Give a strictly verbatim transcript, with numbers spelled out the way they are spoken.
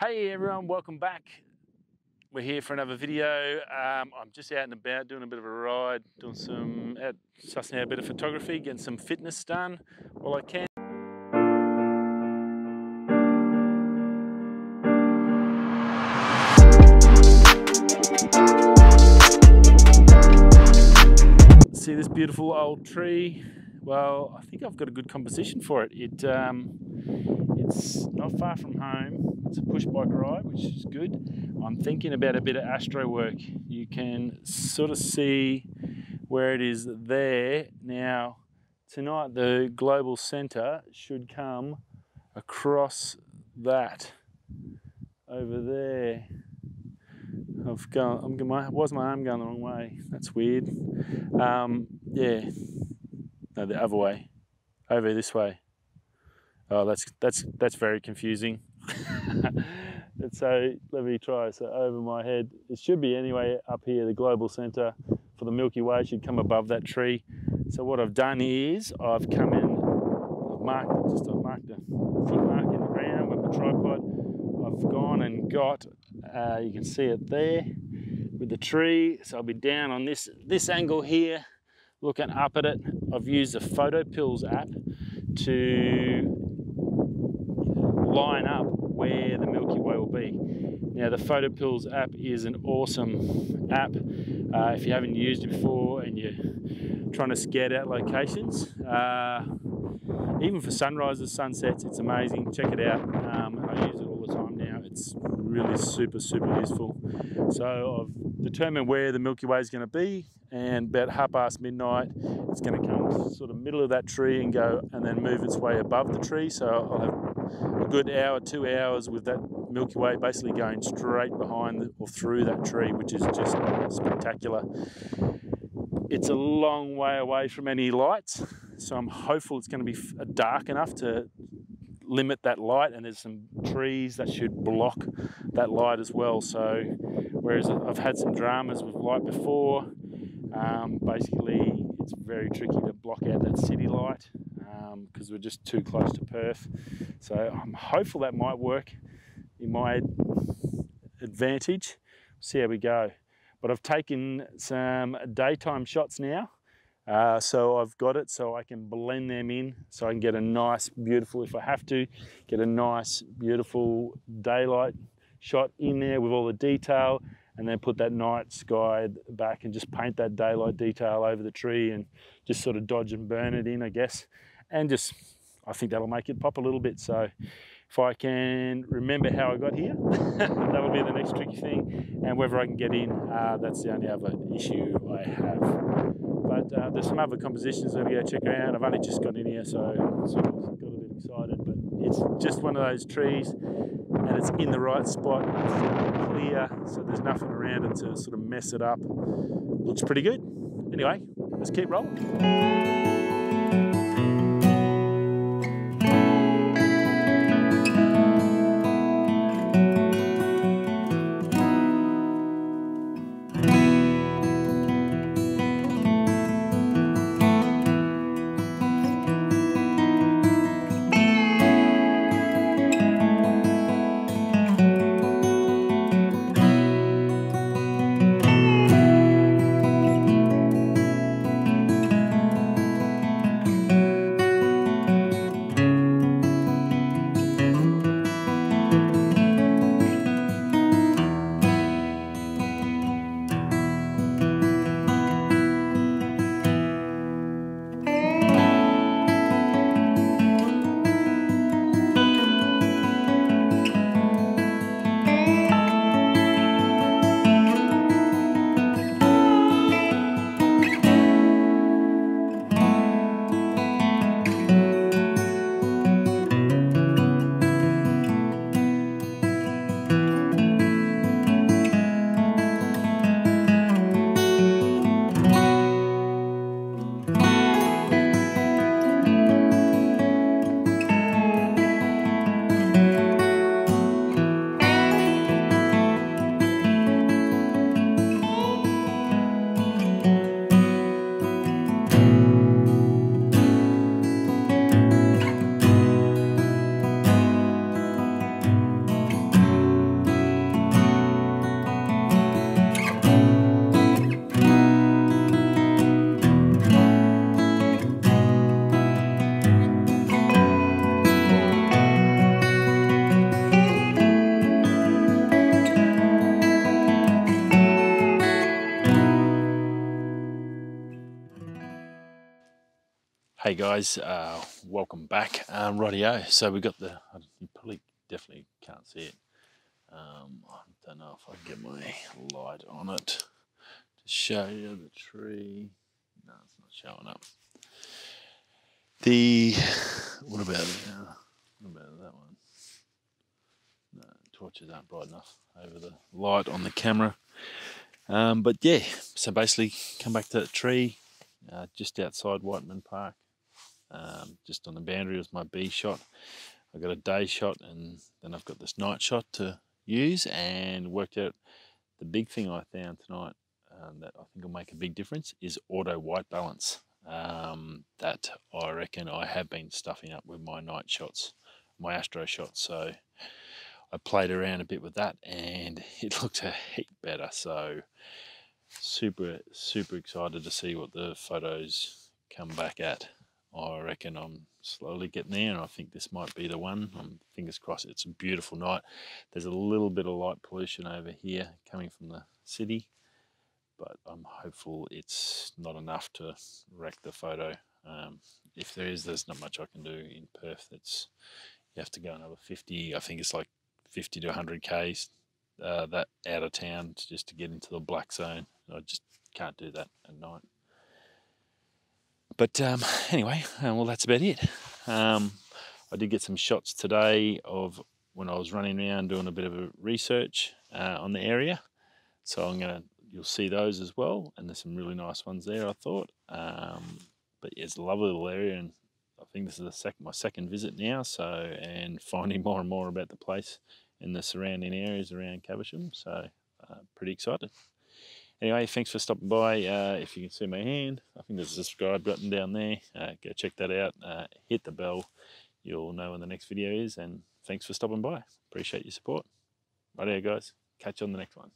Hey everyone, welcome back. We're here for another video. Um, I'm just out and about doing a bit of a ride, doing some, out, sussing out a bit of photography, getting some fitness done while I can. See this beautiful old tree? Well, I think I've got a good composition for it. It um, it's not far from home. It's a push bike ride, which is good. I'm thinking about a bit of astro work. You can sort of see where it is there. Now, tonight the global center should come across that over there. I've gone, I'm my, why's my arm going the wrong way? That's weird. Um, yeah, no, the other way, over this way. Oh, that's, that's, that's very confusing. And so let me try. So over my head, it should be anyway up here. The global center for the Milky Way should come above that tree. So what I've done is I've come in, I've marked it, just I've marked a foot mark in the ground with the tripod. I've gone and got, uh, you can see it there with the tree. So I'll be down on this this angle here, looking up at it. I've used the PhotoPills app to line up where the Milky Way will be. Now the PhotoPills app is an awesome app. Uh, if you haven't used it before and you're trying to scout out locations, uh, even for sunrises, sunsets, it's amazing. Check it out. Um, I use it all the time now. It's really super, super useful. So I've determined where the Milky Way is going to be, and about half past midnight, it's going to come sort of middle of that tree and go, and then move its way above the tree. So I'll have a good hour, two hours with that Milky Way basically going straight behind or through that tree, which is just spectacular. It's a long way away from any lights, so I'm hopeful it's going to be dark enough to limit that light, and there's some trees that should block that light as well. So whereas I've had some dramas with light before, um, basically it's very tricky to block out that city light, because um, we're just too close to Perth. So I'm hopeful that might work in my advantage. See how we go. But I've taken some daytime shots now, uh, so I've got it so I can blend them in, so I can get a nice beautiful, if I have to, get a nice beautiful daylight shot in there with all the detail, and then put that night sky back and just paint that daylight detail over the tree and just sort of dodge and burn it in, I guess. And just, I think that'll make it pop a little bit. So if I can remember how I got here, that'll be the next tricky thing. And whether I can get in, uh, that's the only other issue I have. But uh, there's some other compositions that we go check around. I've only just got in here, so I sort of got a bit excited. But it's just one of those trees, and it's in the right spot, it's clear, so there's nothing around it to sort of mess it up. Looks pretty good. Anyway, let's keep rolling. guys, uh, welcome back. Um, rightio, so we got the, you probably definitely can't see it. Um, I don't know if I can get my light on it to show you the tree. No, it's not showing up. The, what about, uh, what about that one? No, torches aren't bright enough over the light on the camera. Um, but yeah, so basically come back to that tree. Uh, just outside Whiteman Park, um, just on the boundary was my B shot. I got a day shot and then I've got this night shot to use, and worked out the big thing I found tonight um, that I think will make a big difference is auto white balance. Um, that I reckon I have been stuffing up with my night shots, my astro shots. So I played around a bit with that and it looked a heap better. So super super excited to see what the photos come back at. I reckon I'm slowly getting there, and I think this might be the one. I'm fingers crossed. It's a beautiful night. There's a little bit of light pollution over here coming from the city, but I'm hopeful it's not enough to wreck the photo. Um, if there is, there's not much I can do in Perth. It's, you have to go another fifty, I think it's like fifty to one hundred k's uh, that out of town just to get into the black zone. I just can't do that at night. But um, anyway, uh, well, that's about it. Um, I did get some shots today of when I was running around doing a bit of a research uh, on the area. So I'm gonna, you'll see those as well. And there's some really nice ones there, I thought. Um, but yeah, it's a lovely little area, and I think this is the sec my second visit now. So, and finding more and more about the place and the surrounding areas around Caversham. So uh, pretty excited. Anyway, thanks for stopping by. Uh, if you can see my hand, I think there's a subscribe button down there. Uh, go check that out. Uh, hit the bell. You'll know when the next video is. And thanks for stopping by. Appreciate your support. Right there, guys. Catch you on the next one.